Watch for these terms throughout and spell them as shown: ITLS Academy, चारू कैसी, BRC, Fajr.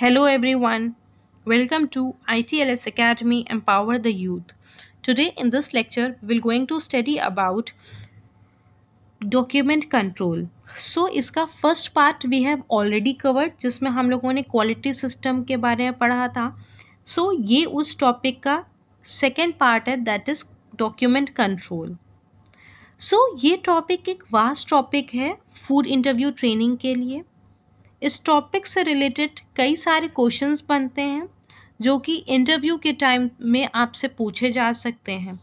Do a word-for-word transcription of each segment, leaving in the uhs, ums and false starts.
Hello everyone, welcome to I T L S Academy Empower the Youth. Today in this lecture we are going to study about document control. So इसका first part we have already covered जिसमें हम लोगों ने quality system के बारे में पढ़ा था. So ये उस topic का second part है that is document control. So ये topic एक vast topic है food interview training के लिए. इस टॉपिक से रिलेटेड कई सारे क्वेश्चंस बनते हैं जो कि इंटरव्यू के टाइम में आपसे पूछे जा सकते हैं,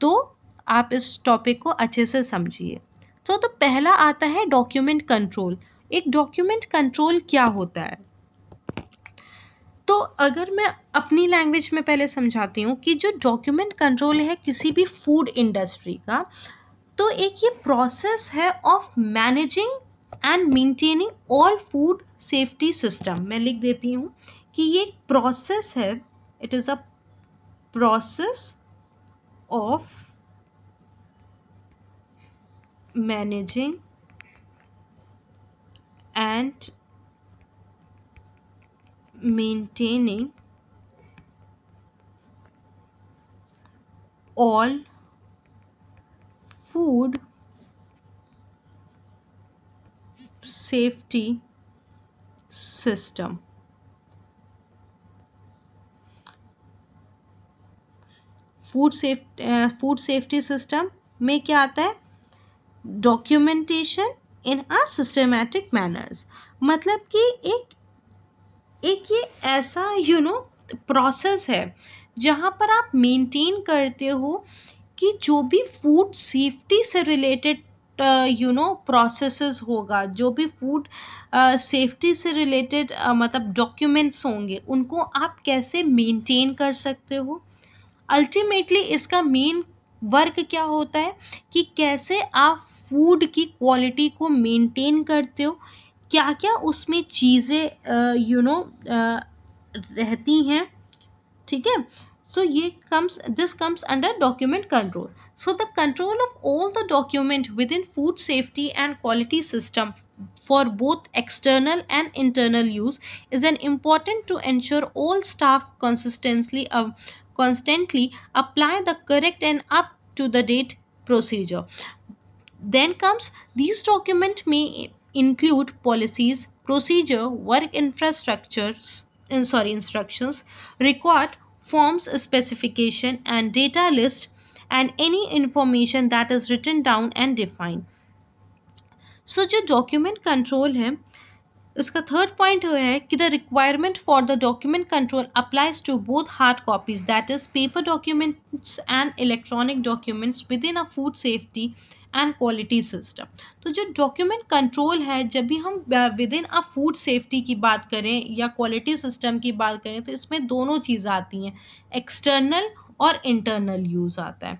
तो आप इस टॉपिक को अच्छे से समझिए. तो तो पहला आता है डॉक्यूमेंट कंट्रोल. एक डॉक्यूमेंट कंट्रोल क्या होता है, तो अगर मैं अपनी लैंग्वेज में पहले समझाती हूँ कि जो डॉक्यूमेंट कंट्रोल है किसी भी फूड इंडस्ट्री का, तो एक ये प्रोसेस है of managing and maintaining all food safety system. मैं लिख देती हूँ कि ये एक प्रोसेस है, it is a process of managing and maintaining all food safety system. Food safety food safety system में क्या आता है, documentation in a systematic manners. मतलब कि एक एक ये ऐसा यू नो प्रोसेस है जहाँ पर आप मेंटेन करते हो कि जो भी फूड सेफ्टी से रिलेटेड यू नो प्रोसेसेस होगा, जो भी फूड सेफ्टी uh, से रिलेटेड uh, मतलब डॉक्यूमेंट्स होंगे, उनको आप कैसे मेंटेन कर सकते हो. अल्टीमेटली इसका मेन वर्क क्या होता है कि कैसे आप फूड की क्वालिटी को मेंटेन करते हो, क्या क्या उसमें चीज़ें यू नो रहती हैं. ठीक है, so ये comes this comes under document control. So the control of all the document within food safety and quality system for both external and internal use is an important to ensure all staff consistently uh, constantly apply the correct and up to the date procedure. Then comes these document may include policies, procedure, work infrastructures and sorry instructions required, forms, specification and data list and any information that is written down and defined. So जो document control है इसका third point है कि the requirement for the document control applies to both hard copies that is paper documents and electronic documents within a food safety and quality system. तो जो document control है जब भी हम within a food safety की बात करें या quality system की बात करें तो इसमें दोनों चीज़ आती हैं, external और internal use आता है.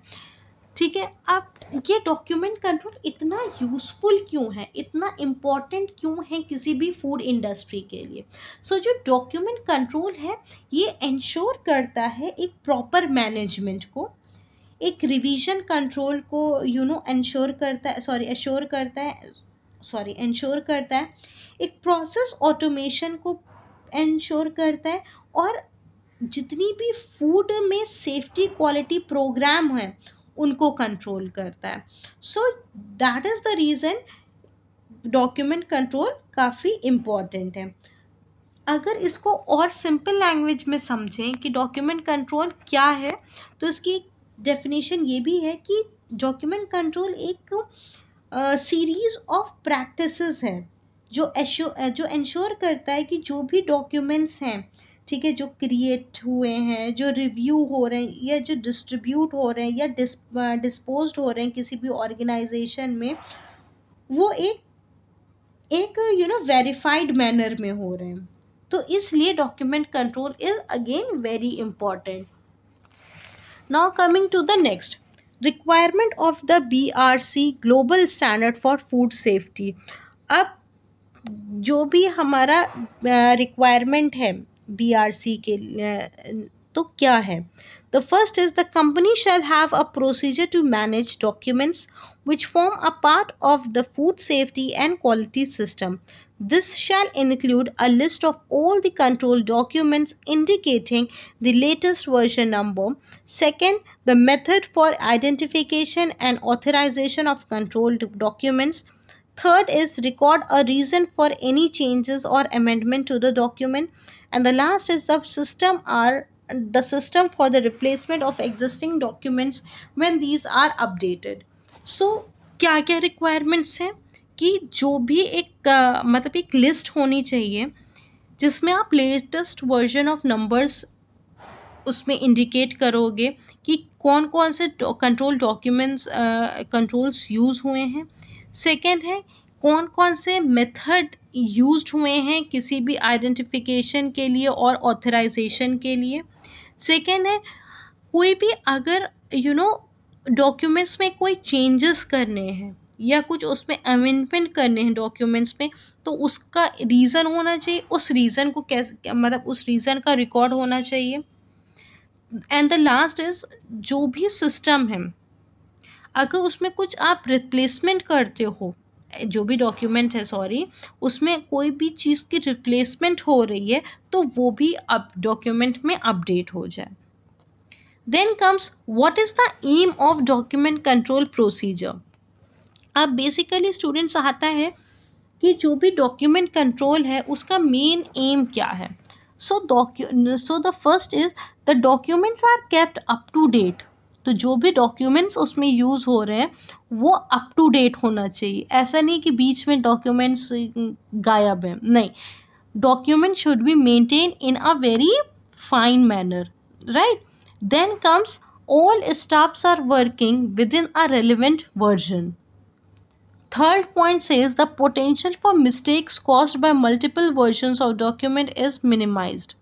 ठीक है, अब ये document control इतना useful क्यों है, इतना important क्यों है किसी भी food industry के लिए. So जो document control है ये ensure करता है एक proper management को, एक रिवीजन कंट्रोल को यू नो इंश्योर करता है सॉरी एश्योर करता है सॉरी इंश्योर करता है एक प्रोसेस ऑटोमेशन को इंश्योर करता है, और जितनी भी फूड में सेफ्टी क्वालिटी प्रोग्राम हैं उनको कंट्रोल करता है. So that is the reason document control काफ़ी इम्पॉर्टेंट है. अगर इसको और सिंपल लैंग्वेज में समझें कि डॉक्यूमेंट कंट्रोल क्या है, तो इसकी डेफिनेशन ये भी है कि डॉक्यूमेंट कंट्रोल एक सीरीज़ ऑफ प्रैक्टिसेस है जो एश्योर जो इंश्योर करता है कि जो भी डॉक्यूमेंट्स हैं, ठीक है, जो क्रिएट हुए हैं, जो रिव्यू हो रहे हैं या जो डिस्ट्रीब्यूट हो रहे हैं या डिस डिस्पोज हो रहे हैं किसी भी ऑर्गेनाइजेशन में, वो एक एक यू नो वेरीफाइड मैनर में हो रहे हैं. तो इसलिए document control is again very important. Now coming to the next requirement of the B R C global standard for food safety. अब जो भी हमारा requirement है B R C के तो क्या है. The first is the company shall have a procedure to manage documents which form a part of the food safety and quality system. This shall include a list of all the control documents indicating the latest version number. Second, the method for identification and authorization of control documents. Third is record a reason for any changes or amendment to the document. And the last is the system are the system for the replacement of existing documents when these are updated. So क्या क्या requirements हैं कि जो भी एक आ, मतलब एक list होनी चाहिए जिसमें आप लेटेस्ट वर्जन ऑफ नंबर्स उसमें इंडिकेट करोगे कि कौन कौन से कंट्रोल डॉक्यूमेंट्स कंट्रोल्स यूज़ हुए हैं. सेकंड है कौन कौन से मेथड यूज्ड हुए हैं किसी भी आइडेंटिफिकेशन के लिए और ऑथराइजेशन के लिए. सेकंड है कोई भी अगर यू नो डॉक्यूमेंट्स में कोई चेंजेस करने हैं या कुछ उसमें अमेंडमेंट करने हैं डॉक्यूमेंट्स में तो उसका रीज़न होना चाहिए, उस रीज़न को कैसे मतलब उस रीज़न का रिकॉर्ड होना चाहिए. एंड द लास्ट इज़ जो भी सिस्टम है अगर उसमें कुछ आप रिप्लेसमेंट करते हो जो भी डॉक्यूमेंट है सॉरी उसमें कोई भी चीज़ की रिप्लेसमेंट हो रही है तो वो भी अब डॉक्यूमेंट में अपडेट हो जाए. Then comes what is the aim of document control procedure. अब बेसिकली स्टूडेंट्स आता है कि जो भी डॉक्यूमेंट कंट्रोल है उसका मेन एम क्या है. So docu so the first is the documents are kept up to date. तो जो भी डॉक्यूमेंट्स उसमें यूज़ हो रहे हैं वो अप टू डेट होना चाहिए. ऐसा नहीं कि बीच में डॉक्यूमेंट्स गायब हैं, नहीं. Document should be maintain in a very fine manner, right. Then comes all staffs are working with in a relevant version. Third point says the potential for mistakes caused by multiple versions of document is minimized.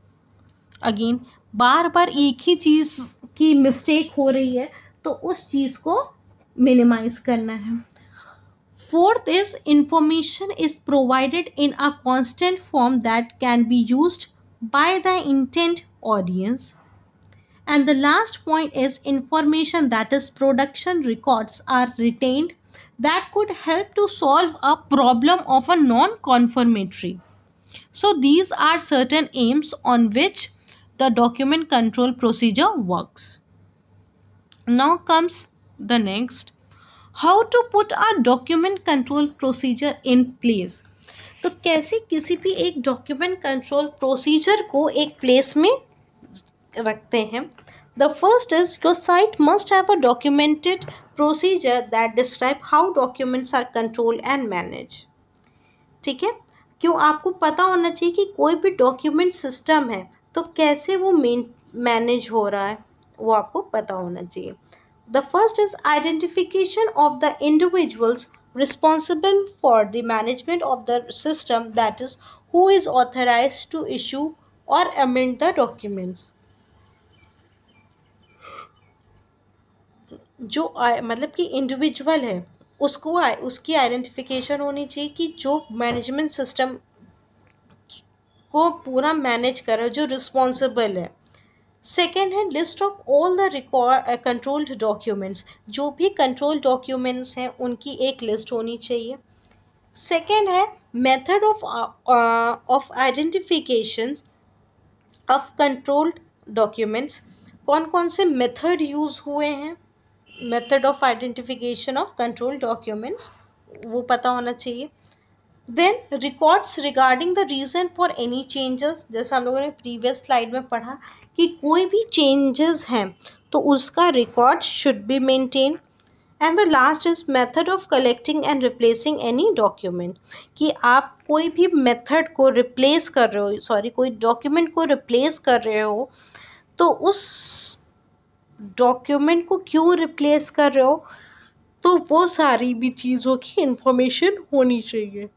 Again, बार बार एक ही चीज़ की mistake हो रही है तो उस चीज़ को मिनिमाइज करना है. Fourth is information is provided in a constant form that can be used by the intent audience. And the last point is information that is production records are retained that could help to solve a problem of a non-confirmatory. So these are certain aims on which the document control procedure works. Now comes the next. How to put a document control procedure in place. तो कैसे किसी भी एक document control procedure को एक place में रखते हैं. The first is your site must have a documented procedure that describe how documents are controlled and managed. ठीक है, क्यों आपको पता होना चाहिए कि कोई भी डॉक्यूमेंट सिस्टम है तो कैसे वो मैनेज हो रहा है वो आपको पता होना चाहिए. The first is identification of the individuals responsible for the management of the system that is who is authorized to issue और अमेंड द डॉक्यूमेंट्स. जो आ, मतलब कि इंडिविजुअल है उसको आ, उसकी आइडेंटिफिकेशन होनी चाहिए कि जो मैनेजमेंट सिस्टम को पूरा मैनेज कर रहा है जो रिस्पॉन्सिबल है. सेकेंड है list of all the record controlled documents. जो भी कंट्रोल डॉक्यूमेंट्स हैं उनकी एक लिस्ट होनी चाहिए. सेकेंड है method of of identification of controlled documents. कौन कौन से मेथड यूज़ हुए हैं method of identification of control documents वो पता होना चाहिए. Then records regarding the reason for any changes. जैसे हम लोगों ने प्रीवियस स्लाइड में पढ़ा कि कोई भी चेंजेस हैं तो उसका record should be maintain. And the last is method of collecting and replacing any document. कि आप कोई भी मेथड को रिप्लेस कर रहे हो सॉरी कोई डॉक्यूमेंट को रिप्लेस कर रहे हो तो उस डॉक्यूमेंट को क्यों रिप्लेस कर रहे हो तो वो सारी भी चीज़ों की इंफॉर्मेशन होनी चाहिए.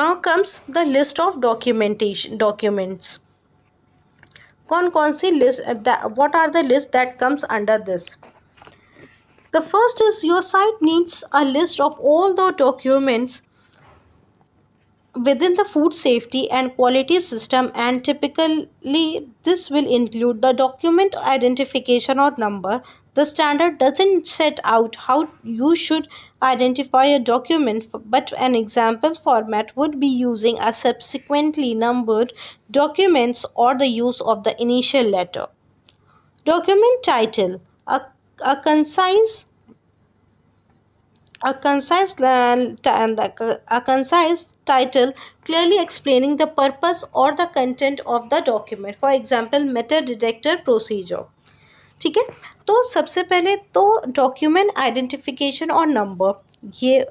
Now comes the list of documentation documents. कौन कौन सी list what are the list that comes under this. The first is your site needs a list of all the documents within the food safety and quality system, and typically this will include the document identification or number, The standard doesn't set out how you should identify a document, but an example format would be using a subsequently numbered documents or the use of the initial letter. Document title. A, a concise A concise, a concise title clearly explaining the purpose or the content of the document. For example, metal detector procedure. ठीक है, तो सबसे पहले तो document identification और number, ये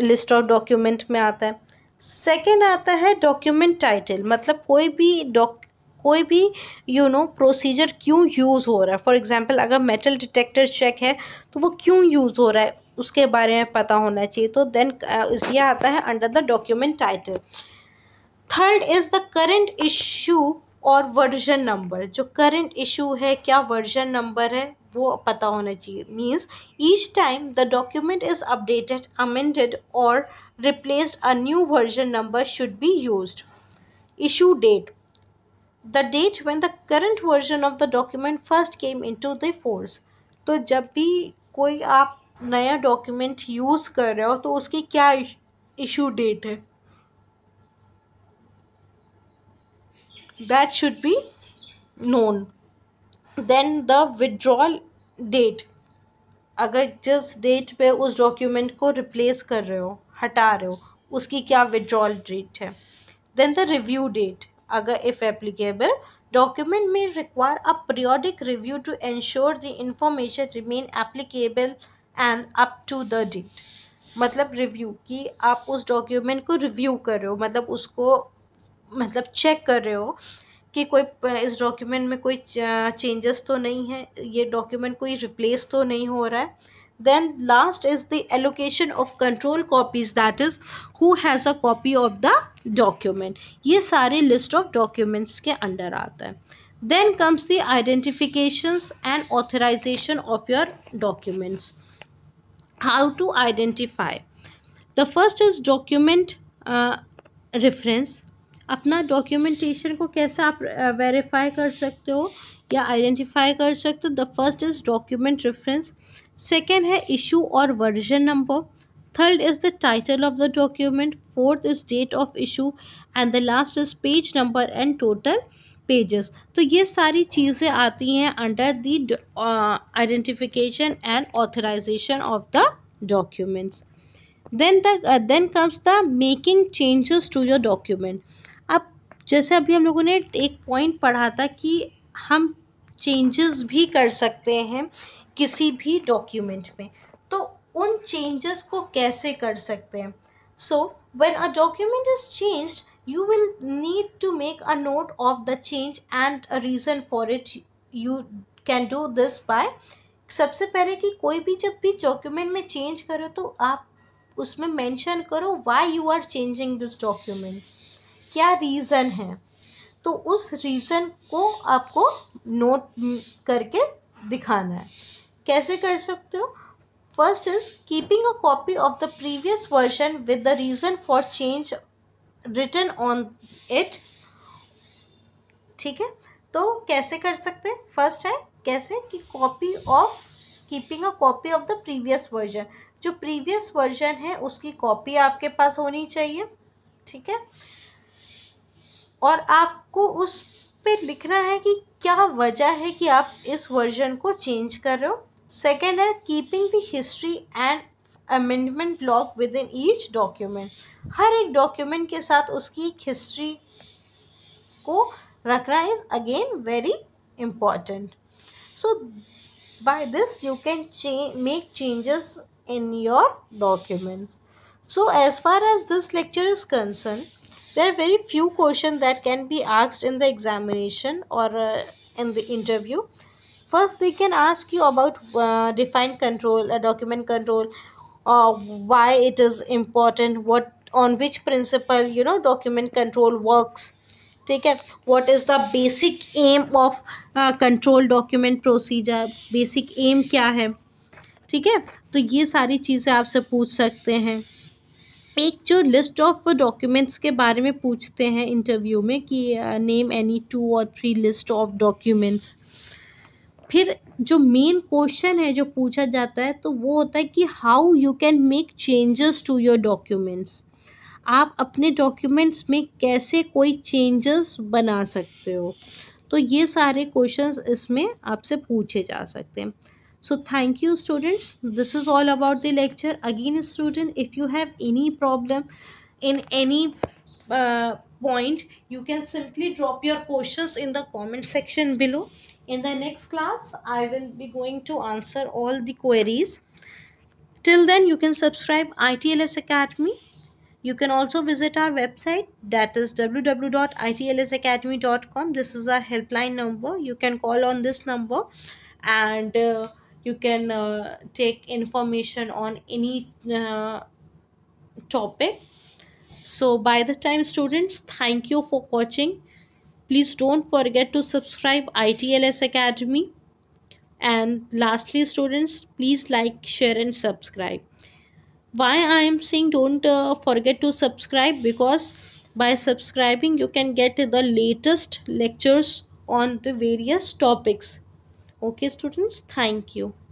list of document में आता है. सेकेंड आता है डॉक्यूमेंट टाइटल, मतलब कोई भी डॉक कोई भी यू नो प्रोसीजर क्यों यूज़ हो रहा है. फॉर एग्जांपल, अगर मेटल डिटेक्टर चेक है तो वो क्यों यूज़ हो रहा है उसके बारे में पता होना चाहिए. तो देन यह आता है under the document title. Third is the current issue और वर्जन नंबर. जो करंट इशू है, क्या वर्जन नंबर है, वो पता होना चाहिए. Means each time the document is updated, amended और replaced, a new version number should be used. Issue date. The date when the current version of the document first came into the force. तो जब भी कोई आप नया document use कर रहे हो तो उसकी क्या issue date है, that should be known. Then the withdrawal date. अगर जिस date पे उस document को replace कर रहे हो, हटा रहे हो, उसकी क्या withdrawal date है. Then the review date. अगर इफ़ एप्लीकेबल डॉक्यूमेंट में require a periodic review to ensure the information remain applicable and up to the date. मतलब रिव्यू कि आप उस डॉक्यूमेंट को रिव्यू कर रहे हो, मतलब उसको मतलब चेक कर रहे हो कि कोई इस डॉक्यूमेंट में कोई चेंजेस तो नहीं है, ये डॉक्यूमेंट कोई रिप्लेस तो नहीं हो रहा है. Then last is the allocation of control copies, that is who has a copy of the document. ये सारे लिस्ट ऑफ डॉक्यूमेंट्स के अंडर आता है. Then comes the identifications and authorization of your documents. How to identify. The first is document reference. अपना documentation को कैसे आप verify uh, कर सकते हो या आइडेंटिफाई कर सकते हो. The first is document reference. Second है इशू और version number. Third is the title of the document. Fourth is date of issue and the last is page number and total pages. तो ये सारी चीज़ें आती हैं under the identification and authorization of the documents. Then the then comes the making changes to your document. अब जैसे अभी हम लोगों ने एक पॉइंट पढ़ा था कि हम चेंजेस भी कर सकते हैं किसी भी डॉक्यूमेंट में, तो उन चेंजेस को कैसे कर सकते हैं. So when a document is changed, you will need to make a note of the change and a reason for it. You can do this by, सबसे पहले कि कोई भी जब भी डॉक्यूमेंट में चेंज करो तो आप उसमें मेंशन करो why you are changing this document, क्या रीज़न है. तो उस रीज़न को आपको नोट करके दिखाना है. कैसे कर सकते हो. First is keeping a copy of the previous version with the reason for change written on it. ठीक है, तो कैसे कर सकते हैं. फर्स्ट है कैसे कि copy of keeping a copy of the previous version. जो प्रीवियस वर्जन है उसकी कॉपी आपके पास होनी चाहिए. ठीक है, और आपको उस पे लिखना है कि क्या वजह है कि आप इस वर्जन को चेंज कर रहे हो. सेकेंड है keeping the history and amendment block with in each document. हर एक डॉक्यूमेंट के साथ उसकी एक हिस्ट्री को रखना is again very important. So by this you can make changes in your documents. So as far as this lecture is concern, there are very few questions that can be asked in the examination or uh, in the interview. First, they can ask you about uh, defined control, uh, document control, uh, why it is important, what on which principle you know document control works. Take care. What is the basic aim of uh, control document procedure? Basic aim क्या है. ठीक है, तो ये सारी चीज़ें आपसे पूछ सकते हैं. एक जो लिस्ट ऑफ डॉक्यूमेंट्स के बारे में पूछते हैं इंटरव्यू में कि नेम एनी टू और थ्री लिस्ट ऑफ डॉक्यूमेंट्स. फिर जो मेन क्वेश्चन है जो पूछा जाता है तो वो होता है कि how you can make changes to your documents, आप अपने डॉक्यूमेंट्स में कैसे कोई चेंजेस बना सकते हो। तो ये सारे क्वेश्चंस इसमें आपसे पूछे जा सकते हैं। So thank you students, this is all about the lecture. Again student, if you have any problem in any uh, point, you can simply drop your questions in the comment section below. In the next class, I will be going to answer all the queries. Till then, you can subscribe I T L S Academy. You can also visit our website, that is w w w dot i t l s academy dot com. This is our helpline number. You can call on this number and uh, you can uh, take information on any uh, topic. So by the time students, thank you for watching. Please don't forget to subscribe I T L S Academy. And lastly students, please like, share and subscribe. Why I am saying don't uh, forget to subscribe, because by subscribing you can get the latest lectures on the various topics. Okay students, thank you.